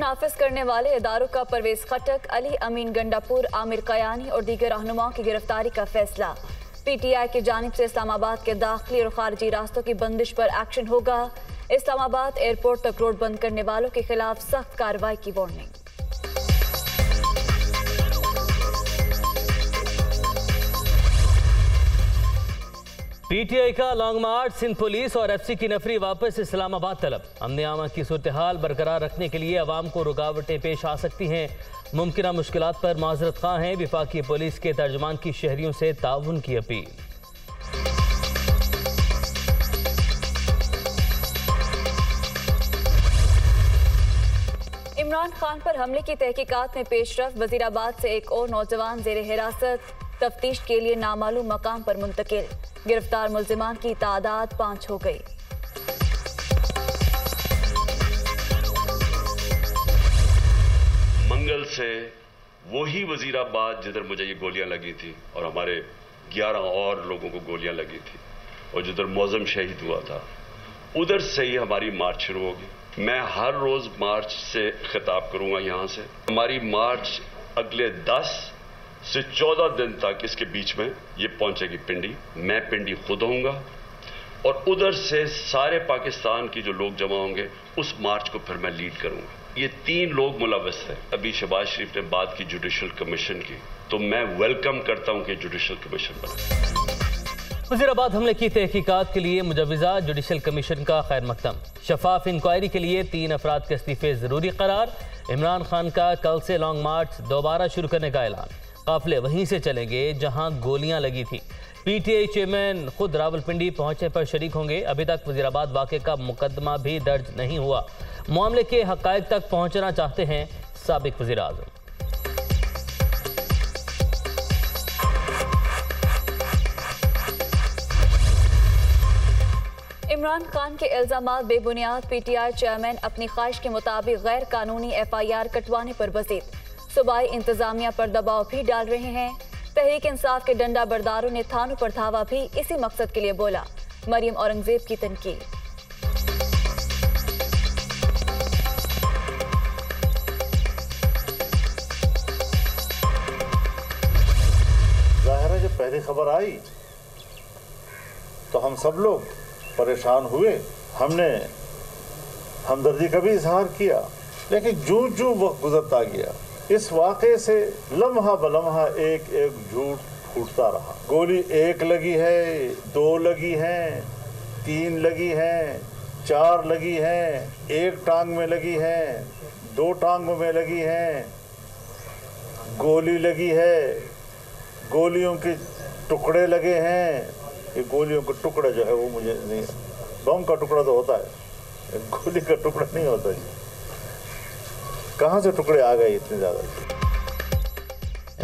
नाफिज करने वाले इदारों का परवेज खटक, अली अमीन गंडापुर, आमिर कयानी और दीगर रहनुमाओं की गिरफ्तारी का फैसला। PTI की जानिब से इस्लामाबाद के दाखिली और खारजी रास्तों की बंदिश पर एक्शन होगा। इस्लामाबाद एयरपोर्ट तक रोड बंद करने वालों के खिलाफ सख्त कार्रवाई की वार्निंग। PTI का लॉन्ग मार्च, सिंध पुलिस और FC की नफरी वापस इस्लामाबाद तलब। अमन आमा की सूरत हाल बरकरार रखने के लिए अवाम को रुकावटें पेश आ सकती हैं। मुमकिन मुश्किलात पर माजरत खां हैं विफाकी पुलिस के तर्जमान की शहरियों से ताउन की अपील। इमरान खान पर हमले की तहकीकात में पेशरफ, वजीराबाद से एक और नौजवान जेर हिरासत, तफ्तीश के लिए नामालूम मकाम पर मुंतकिल। गिरफ्तार मुल्जिमान की तादाद 5 हो गई। मंगल से वही वजीराबाद जिधर मुझे ये गोलियां लगी थी और हमारे 11 और लोगों को गोलियां लगी थी और जिधर मौजम शहीद हुआ था, उधर से ही हमारी मार्च शुरू होगी। मैं हर रोज मार्च से खिताब करूंगा यहां से। हमारी मार्च अगले 10 से 14 दिन तक इसके बीच में ये पहुंचेगी पिंडी। मैं पिंडी खुद होऊंगा और उधर से सारे पाकिस्तान के जो लोग जमा होंगे उस मार्च को फिर मैं लीड करूंगा। ये 3 लोग मुलवस हैं। अभी शहबाज शरीफ ने बात की जुडिशल कमीशन की, तो मैं वेलकम करता हूं कि जुडिशल कमीशन बने। वजीराबाद हमले की तहकीकात के लिए मुजवजा जुडिशल कमीशन का खैर मकदम। शफाफ इंक्वायरी के लिए 3 अफराद के इस्तीफे जरूरी करार। इमरान खान का कल से लॉन्ग मार्च दोबारा शुरू करने का ऐलान। काफिले वहीं से चलेंगे जहां गोलियां लगी थी। PTI चेयरमैन खुद रावलपिंडी पहुंचे पर शरीक होंगे। अभी तक वजीराबाद वाक़े का मुकदमा भी दर्ज नहीं हुआ। मामले के हक़ाइक़ तक पहुंचना चाहते हैं साबिक वज़ीर आज़म। इमरान खान के इल्जाम बेबुनियाद। PTI चेयरमैन अपनी ख्वाहिश के मुताबिक गैर कानूनी FIR कटवाने पर बसीत। सूबाई इंतजामिया पर दबाव भी डाल रहे हैं। तहरीक इंसाफ के डंडा बरदारों ने थानों पर धावा भी इसी मकसद के लिए बोला। मरियम औरंगजेब की तनकीद। जाहिर है जब पहली खबर आई तो हम सब लोग परेशान हुए। हमने हमदर्दी का भी इजहार किया, लेकिन जू जू वक्त गुजरता गया इस वाक़े से लम्हा बलम्हा एक एक झूठ फूटता रहा। गोली 1 लगी है, 2 लगी हैं, 3 लगी हैं, 4 लगी हैं, 1 टांग में लगी हैं, 2 टांगों में लगी हैं, गोली लगी है, गोलियों के टुकड़े लगे हैं। ये गोलियों का टुकड़ा जो है वो मुझे नहीं, बम का टुकड़ा तो होता है, गोली का टुकड़ा नहीं होता है। कहां से टुकड़े आ गए इतने ज्यादा?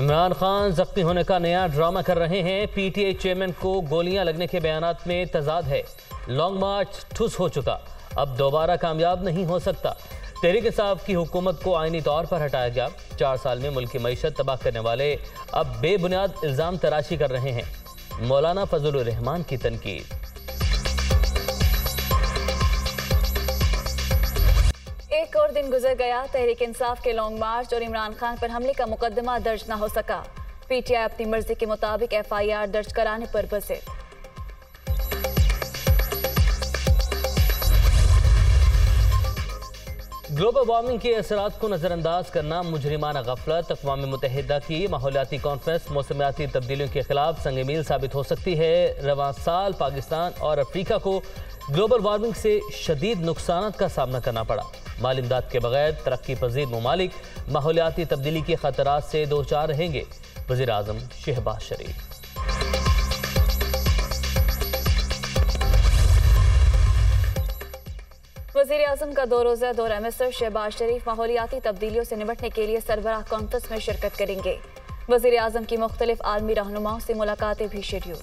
इमरान खान जख्मी होने का नया ड्रामा कर रहे हैं। PTI चेयरमैन को गोलियां लगने के बयानात में तजाद है। लॉन्ग मार्च ठुस हो चुका, अब दोबारा कामयाब नहीं हो सकता। तहरीक इंसाफ की हुकूमत को आईनी तौर पर हटाया गया। 4 साल में मुल्क की मईशत तबाह करने वाले अब बेबुनियाद इल्ज़ाम तराशी कर रहे हैं। मौलाना फज़लुर्रहमान की तनकीद। एक और दिन गुजर गया। तहरीक इंसाफ के लॉन्ग मार्च और इमरान खान पर हमले का मुकदमा दर्ज ना हो सका। PTI अपनी मर्जी के मुताबिक FIR दर्ज कराने पर बसे। ग्लोबल वार्मिंग के असरात को नजरअंदाज करना मुजरिमाना गफलत। अक़वाम मुत्तहिदा की माहौलियाती कॉन्फ्रेंस मौसमियाती तब्दीलियों के खिलाफ संग मील साबित हो सकती है। रवां साल पाकिस्तान और अफ्रीका को ग्लोबल वार्मिंग से शदीद नुकसान का सामना करना पड़ा। माली इमदाद के बगैर तरक्की पजीर ममालिक माहौलियाती तब्दीली के खतरात से दो चार रहेंगे। वज़ीर आज़म शहबाज शरीफ। वज़ीर आज़म का 2 रोज़ा दौरा मिस्र। शहबाज शरीफ माहौलियाती तब्दीलियों से निपटने के लिए सरबराह कॉन्फ्रेंस में शिरकत करेंगे। वज़ीर आज़म की मुख्तलिफ आलमी रहनुमाओं से मुलाकातें भी शेड्यूल।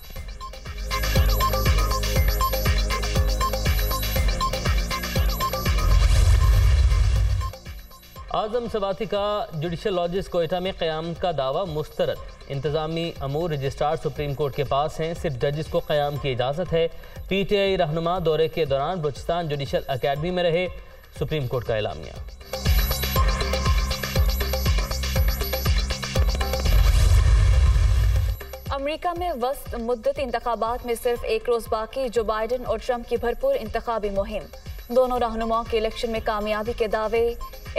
आज़म सवाती का जुडिशल लॉजिस्ट कोयटा में क़याम का दावा मुस्तरद। इंतजामी अमूर रजिस्ट्रार सुप्रीम कोर्ट के पास हैं, सिर्फ जजिस को क़याम की इजाज़त है। PTI रहनुमा दौरे के दौरान बलूचिस्तान जुडिशल अकेडमी में रहे। सुप्रीम कोर्ट का एलामिया। अमेरिका में वस्त मुद्दत इंतखाबात में सिर्फ एक रोज़ बाकी जो बाइडन और ट्रंप की भरपूर इंतखाबी मुहिम। दोनों रहनुमाओं के इलेक्शन में कामयाबी के दावे।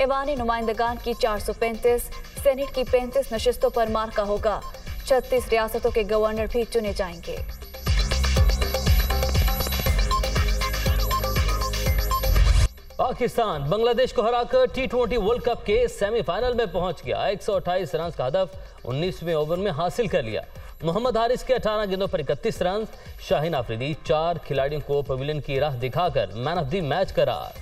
ईवान नुमाइंदगान की 435, सेनेट की 35 नशिस्तों पर मार्का होगा। 36 रियासतों के गवर्नर भी चुने जाएंगे। पाकिस्तान बांग्लादेश को हराकर T20 वर्ल्ड कप के सेमीफाइनल में पहुंच गया। 128 रन का हदफ 19वें ओवर में हासिल कर लिया। मोहम्मद हारिस के 18 गेंदों पर 31 रन। शाहीन अफरीदी 4 खिलाड़ियों को पवेलियन की राह दिखाकर मैन ऑफ द मैच करार।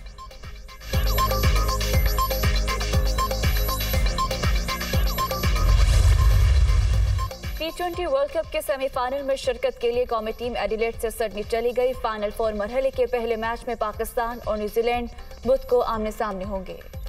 T20 वर्ल्ड कप के सेमीफाइनल में शिरकत के लिए कौमी टीम एडिलेड से सिडनी चली गई। फाइनल 4 मरहले के पहले मैच में पाकिस्तान और न्यूजीलैंड बुध को आमने सामने होंगे।